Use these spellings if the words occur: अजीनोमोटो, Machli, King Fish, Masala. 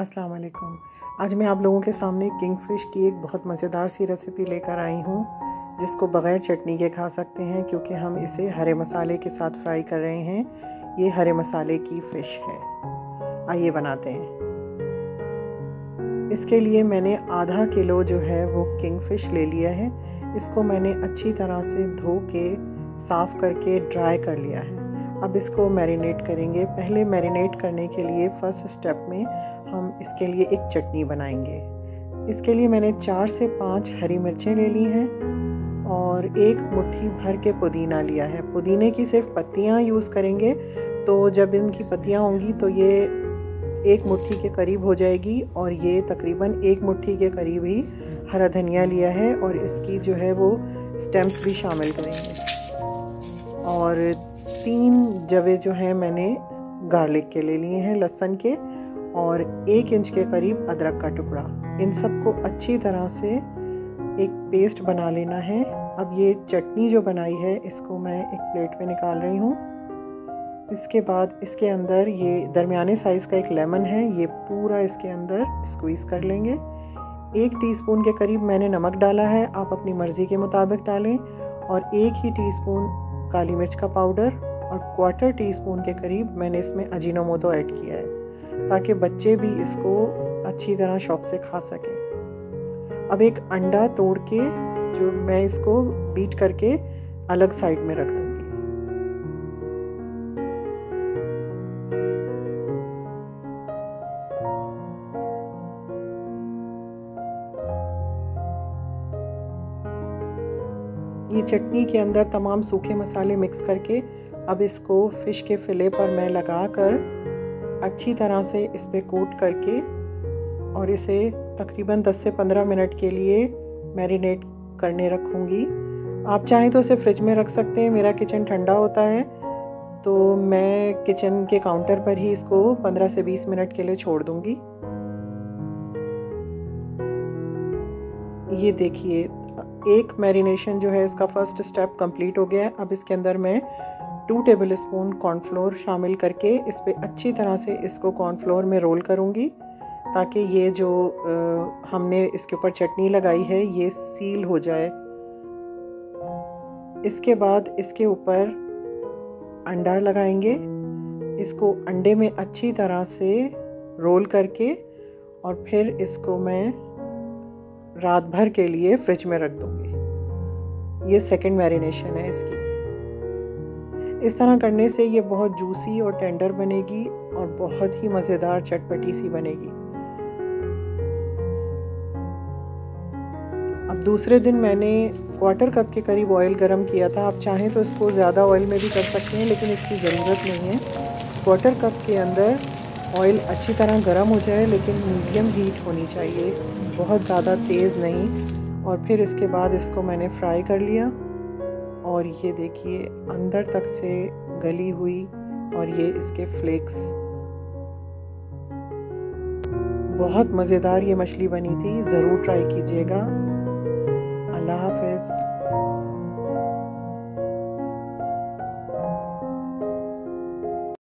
अस्सलाम वालेकुम। आज मैं आप लोगों के सामने किंग फ़िश की एक बहुत मज़ेदार सी रेसिपी लेकर आई हूँ, जिसको बग़ैर चटनी के खा सकते हैं क्योंकि हम इसे हरे मसाले के साथ फ्राई कर रहे हैं। ये हरे मसाले की फ़िश है। आइए बनाते हैं। इसके लिए मैंने आधा किलो जो है वो किंग फ़िश ले लिया है। इसको मैंने अच्छी तरह से धो के साफ़ करके ड्राई कर लिया है। अब इसको मैरिनेट करेंगे। पहले मैरिनेट करने के लिए फ़र्स्ट स्टेप में हम इसके लिए एक चटनी बनाएंगे। इसके लिए मैंने 4 से 5 हरी मिर्चें ले ली हैं और एक मुट्ठी भर के पुदीना लिया है। पुदीने की सिर्फ पत्तियां यूज़ करेंगे, तो जब इनकी पत्तियां होंगी तो ये एक मुट्ठी के करीब हो जाएगी। और ये तकरीबन एक मुट्ठी के करीब ही हरा धनिया लिया है और इसकी जो है वो स्टेम्स भी शामिल करेंगे। और 3 जवे जो हैं मैंने गार्लिक के ले लिए हैं, लहसुन के, और 1 इंच के करीब अदरक का टुकड़ा। इन सबको अच्छी तरह से एक पेस्ट बना लेना है। अब ये चटनी जो बनाई है इसको मैं एक प्लेट में निकाल रही हूँ। इसके बाद इसके अंदर ये दरमियाने साइज़ का एक लेमन है, ये पूरा इसके अंदर स्क्वीज़ कर लेंगे। 1 टीस्पून के करीब मैंने नमक डाला है, आप अपनी मर्ज़ी के मुताबिक डालें। और 1 ही टीस्पून काली मिर्च का पाउडर और 1/4 टीस्पून के करीब मैंने इसमें अजीनोमोटो ऐड किया है, ताकि बच्चे भी इसको अच्छी तरह शौक़ से खा सकें। अब एक अंडा तोड़ के जो मैं इसको बीट करके अलग साइड में रख दूंगी। ये चटनी के अंदर तमाम सूखे मसाले मिक्स करके अब इसको फिश के फिले पर मैं लगा कर अच्छी तरह से इस पे कोट करके और इसे तकरीबन 10 से 15 मिनट के लिए मैरिनेट करने रखूँगी। आप चाहें तो इसे फ्रिज में रख सकते हैं। मेरा किचन ठंडा होता है तो मैं किचन के काउंटर पर ही इसको 15 से 20 मिनट के लिए छोड़ दूँगी। ये देखिए, एक मैरिनेशन जो है इसका फर्स्ट स्टेप कंप्लीट हो गया है। अब इसके अंदर मैं 2 टेबलस्पून कॉर्नफ्लोर शामिल करके इस पर अच्छी तरह से इसको कॉर्नफ्लोर में रोल करूँगी, ताकि ये जो हमने इसके ऊपर चटनी लगाई है ये सील हो जाए। इसके बाद इसके ऊपर अंडा लगाएंगे। इसको अंडे में अच्छी तरह से रोल करके और फिर इसको मैं रात भर के लिए फ्रिज में रख दूँगी। ये सेकंड मैरिनेशन है इसकी। इस तरह करने से ये बहुत जूसी और टेंडर बनेगी और बहुत ही मज़ेदार चटपटी सी बनेगी। अब दूसरे दिन मैंने 1/4 कप के करीब ऑयल गरम किया था। आप चाहें तो इसको ज़्यादा ऑयल में भी कर सकते हैं, लेकिन इसकी ज़रूरत नहीं है। 1/4 कप के अंदर ऑयल अच्छी तरह गरम हो जाए, लेकिन मीडियम हीट होनी चाहिए, बहुत ज़्यादा तेज़ नहीं। और फिर इसके बाद इसको मैंने फ्राई कर लिया और ये देखिए अंदर तक से गली हुई और ये इसके फ्लेक्स। बहुत मज़ेदार ये मछली बनी थी, ज़रूर ट्राई कीजिएगा। अल्लाह हाफ़िज़।